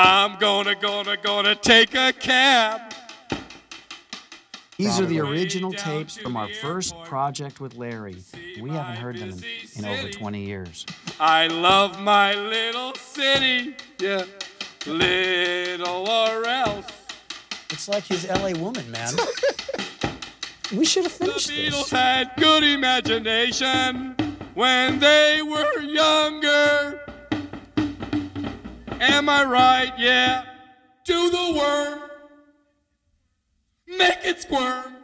I'm gonna take a cab. These are the original tapes from our first project with Larry. We haven't heard them in over 20 years. I love my little city, yeah, little or else. It's like his LA woman, man. We should have finished this. The Beatles had good imagination when they were younger. Am I right? Yeah. Do the work. Make it squirm.